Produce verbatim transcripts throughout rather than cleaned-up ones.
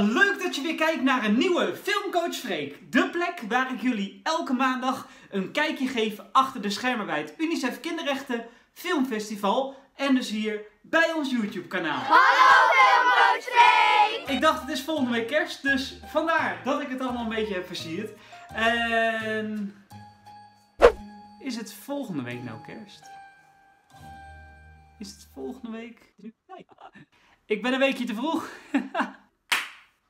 leuk dat je weer kijkt naar een nieuwe Filmcoach Freek. De plek waar ik jullie elke maandag een kijkje geef achter de schermen bij het Unicef Kinderrechten Filmfestival. En dus hier bij ons YouTube kanaal. Hallo Filmcoach Freek! Ik dacht het is volgende week kerst, dus vandaar dat ik het allemaal een beetje heb versierd. En... is het volgende week nou kerst? Is het volgende week? Nee. Ik ben een weekje te vroeg.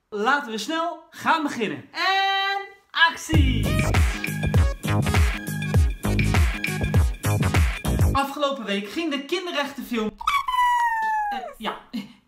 Laten we snel gaan beginnen. En actie! Afgelopen week ging de kinderrechtenfilm uh, ja,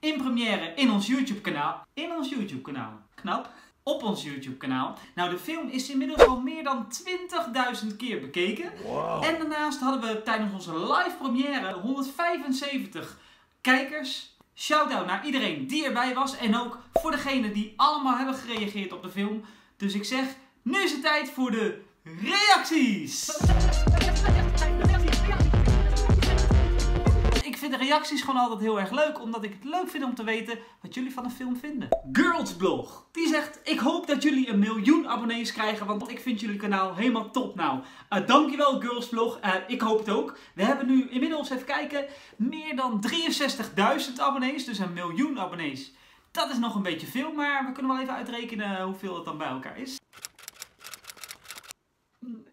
in première in ons YouTube kanaal. In ons YouTube kanaal. Knap. Op ons YouTube kanaal. Nou, de film is inmiddels al meer dan twintigduizend keer bekeken. Wow. En daarnaast hadden we tijdens onze live première honderdvijfenzeventig kijkers. Shoutout naar iedereen die erbij was en ook voor degenen die allemaal hebben gereageerd op de film. Dus ik zeg, nu is het tijd voor de reacties! Ik vind de reacties gewoon altijd heel erg leuk, omdat ik het leuk vind om te weten wat jullie van de film vinden. Girlsblog, die zegt, ik hoop dat jullie een miljoen abonnees krijgen, want ik vind jullie kanaal helemaal top nou. Uh, dankjewel Girlsblog, uh, ik hoop het ook. We hebben nu inmiddels, even kijken, meer dan drieënzestigduizend abonnees, dus een miljoen abonnees. Dat is nog een beetje veel, maar we kunnen wel even uitrekenen hoeveel het dan bij elkaar is.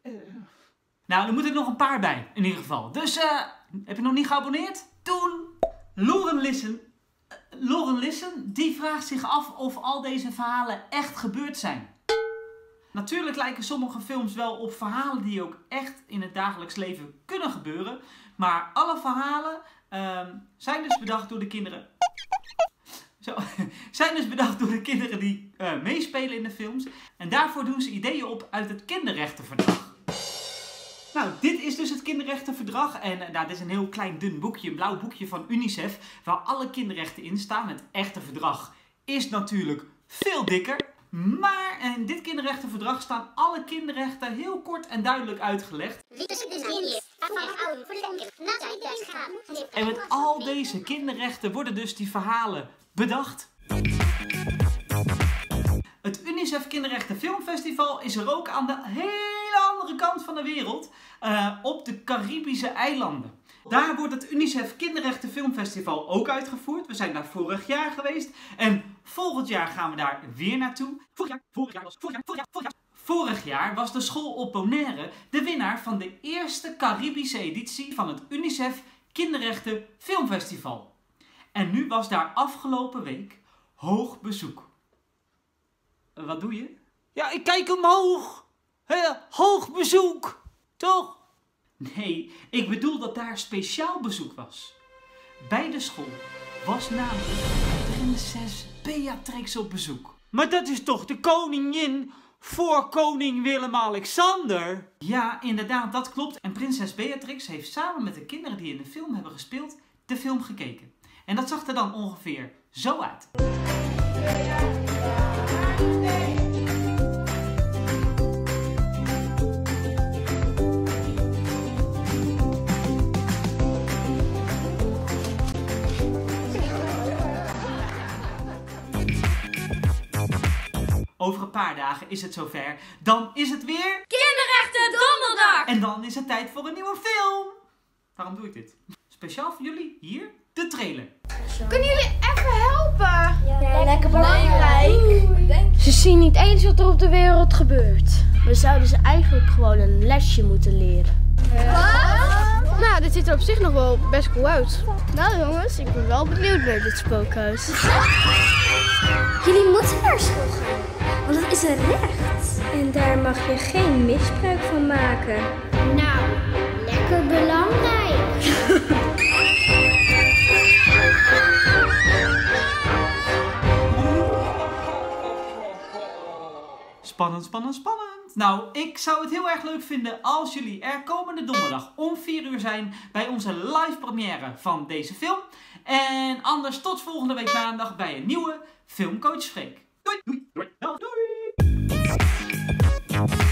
Uh. Nou, er moeten nog een paar bij, in ieder geval. Dus, uh, heb je nog niet geabonneerd? Toen Loren Lissen, Loren Lissen, die vraagt zich af of al deze verhalen echt gebeurd zijn. Natuurlijk lijken sommige films wel op verhalen die ook echt in het dagelijks leven kunnen gebeuren. Maar alle verhalen uh, zijn dus bedacht door de kinderen. Zo, zijn dus bedacht door de kinderen die uh, meespelen in de films. En daarvoor doen ze ideeën op uit het kinderrechtenverdrag. Nou, dit is dus het kinderrechtenverdrag en nou, dit is een heel klein dun boekje, een blauw boekje van Unicef, waar alle kinderrechten in staan. Het echte verdrag is natuurlijk veel dikker, maar in dit kinderrechtenverdrag staan alle kinderrechten heel kort en duidelijk uitgelegd. En met al deze kinderrechten worden dus die verhalen bedacht. Het Unicef Kinderrechten Filmfestival is er ook aan de hele andere kant van de wereld, uh, op de Caribische eilanden. Daar wordt het Unicef Kinderrechten Filmfestival ook uitgevoerd. We zijn daar vorig jaar geweest en volgend jaar gaan we daar weer naartoe. Vorig jaar, vorig jaar, vorig jaar, vorig jaar, vorig jaar. Vorig jaar was de school op Bonaire de winnaar van de eerste Caribische editie van het Unicef Kinderrechten Filmfestival. En nu was daar afgelopen week hoog bezoek. Wat doe je? Ja, ik kijk omhoog. He, hoog bezoek. Toch? Nee, ik bedoel dat daar speciaal bezoek was. Bij de school was namelijk prinses Beatrix op bezoek. Maar dat is toch de koningin voor koning Willem-Alexander? Ja, inderdaad, dat klopt. En prinses Beatrix heeft samen met de kinderen die in de film hebben gespeeld, de film gekeken. En dat zag er dan ongeveer zo uit. Over een paar dagen is het zover. Dan is het weer... Kinderrechten Donderdag! En dan is het tijd voor een nieuwe film. Waarom doe ik dit? Speciaal voor jullie, hier, de trailer. Kunnen jullie even helpen? Ja, lekker belangrijk. Ze zien niet eens wat er op de wereld gebeurt. We zouden ze eigenlijk gewoon een lesje moeten leren. Wat? Nou, dit ziet er op zich nog wel best cool uit. Nou jongens, ik ben wel benieuwd naar dit spookhuis. Jullie moeten naar school gaan. Want dat is een recht. En daar mag je geen misbruik van maken. Nou, lekker belangrijk. Spannend, spannend, spannend. Nou, ik zou het heel erg leuk vinden als jullie er komende donderdag om vier uur zijn bij onze live première van deze film. En anders tot volgende week maandag bij een nieuwe Filmcoach Freek. Doei! Doei! Doei! Doei!